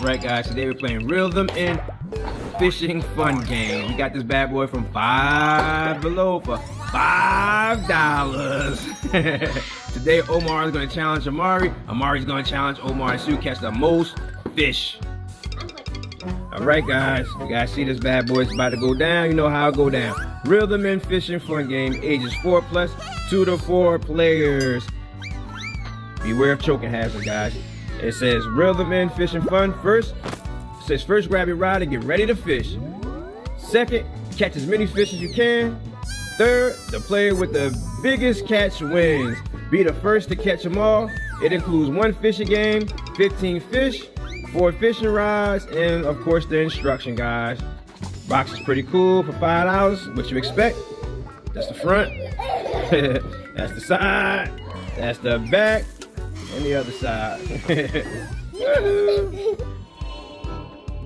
That's right, guys. Today we're playing Reel Them In Fishing Fun Game. We got this bad boy from Five Below for $5. Today, Omar is going to challenge Amari. Amari's going to challenge Omar and Sue catch the most fish. All right, guys. You guys see this bad boy? It's about to go down. You know how it go down. Reel Them In Fishing Fun Game. Ages 4+, 2 to 4 players. Beware of choking hazard, guys. It says Reel Them In Fishing Fun. First, it says first grab your rod and get ready to fish. Second, catch as many fish as you can. Third, the player with the biggest catch wins. Be the first to catch them all. It includes 1 fishing game, 15 fish, 4 fishing rods, and of course the instruction, guys. Box is pretty cool for $5. What you expect? That's the front. That's the side. That's the back. And the other side.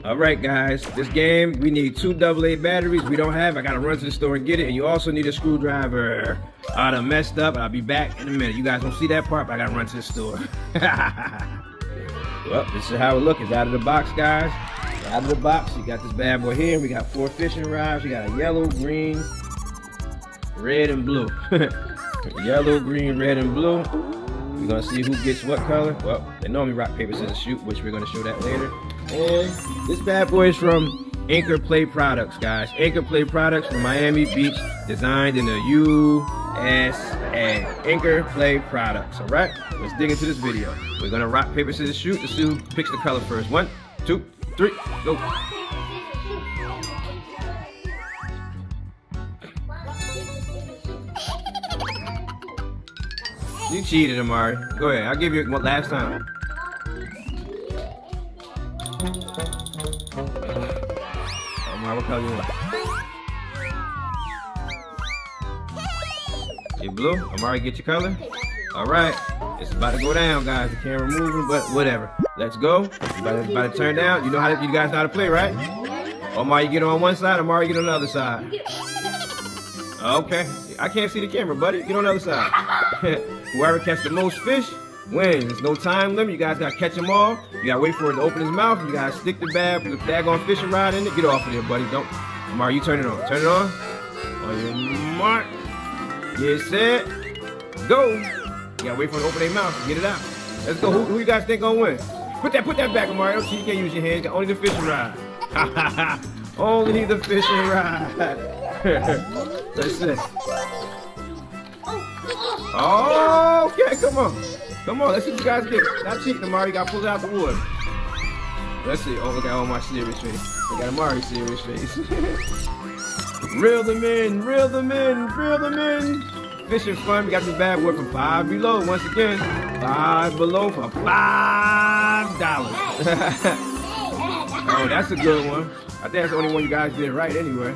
Alright, guys, this game, we need 2 AA batteries. We don't have. I gotta run to the store and get it. And you also need a screwdriver. I done messed up. I'll be back in a minute. You guys don't see that part, but I gotta run to the store. Well, this is how it looks. It's out of the box, guys. It's out of the box. You got this bad boy here. We got 4 fishing rods. We got a yellow, green, red, and blue. Yellow, green, red, and blue. We're gonna see who gets what color. Well, they normally rock, paper, scissors, shoot, which we're gonna show that later. And this bad boy is from Anker Play Products, guys. Anker Play Products from Miami Beach, designed in the USA. Anker Play Products, all right? Let's dig into this video. We're gonna rock, paper, scissors, shoot to see who picks the color first. 1, 2, 3, go. You cheated, Amari. Go ahead. I'll give you one last time. Amari, what color you want? You blue? Amari, get your color? All right. It's about to go down, guys. The camera moving, but whatever. Let's go. About to turn down. You know how to, you guys know how to play, right? Amari, you get on one side. Amari, get on the other side. Okay. I can't see the camera, buddy. Get on the other side. Whoever catches the most fish wins. There's no time limit. You guys got to catch them all. You got to wait for it to open his mouth. You got to stick the bag with the daggone fishing rod in it. Get off of there, buddy. Don't. Amari, you turn it on. Turn it on. On your mark. Get set. Go. You got to wait for it to open their mouth. Get it out. Let's go. Who you guys think going to win? Put that back, Amari. You can't use your hands. Only the fishing rod. Only the fishing rod. Listen. Oh, okay, come on. Come on, let's see what you guys get. Not cheating, Amari. You got to pull it out the wood. Let's see. Oh, look at all my serious face. I got Amari's serious face. Reel them in, reel them in, reel them in. Fishing fun. We got this bad boy from Five Below. Once again, Five Below for $5. Oh, that's a good one. I think that's the only one you guys did right anyway.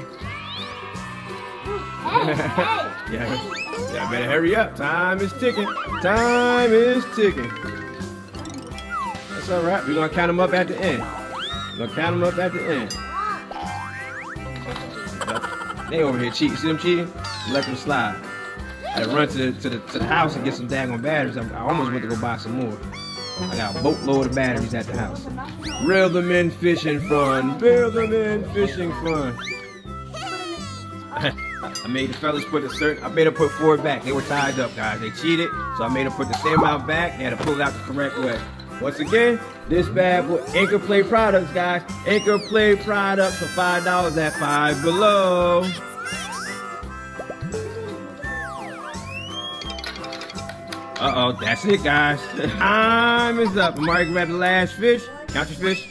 Yeah. Yeah, better hurry up. Time is ticking. Time is ticking. That's all right. We're going to count them up at the end. We're going to count them up at the end. They over here cheating. See them cheating? Let them slide. I run to the house and get some daggone batteries. I almost went to go buy some more. I got a boatload of batteries at the house. Reel them in fishing fun. Reel them in fishing fun. I made the fellas put a certain, I made them put 4 back. They were tied up, guys. They cheated, so I made them put the same amount back. They had to pull it out the correct way. Once again, this bad boy, Anker Play Products, guys. Anker Play Products for $5 at Five Below. Uh-oh, that's it, guys. Time is up. Amari, grab the last fish. Count your fish.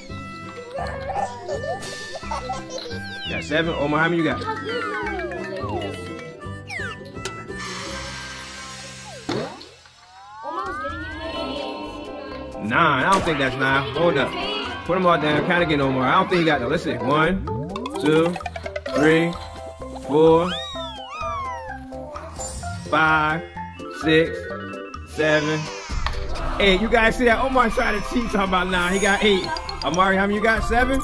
You got 7. Omar, how many you got? Nah, I don't think that's 9. Hold up. Put them all down. Count again, Omar. I don't think he got that. Let's see. 1, 2, 3, 4, 5, 6, 7, 8. You guys see that? Omar tried to cheat. Talking about 9. He got 8. Amari, how many you got? 7?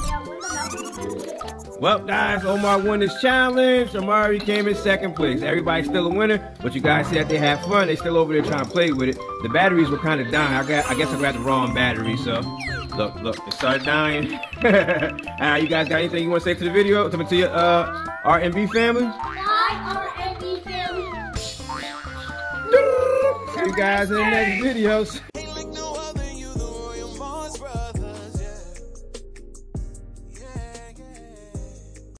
Well, guys, Omar won this challenge. Amari came in 2nd place. Everybody's still a winner, but you guys see that they have fun. They still over there trying to play with it. The batteries were kind of dying. I guess I grabbed the wrong battery, so Look, they started dying. Alright, you guys got anything you want to say to the video? To your RNB family? Hi, RNB family. See you guys in the next videos.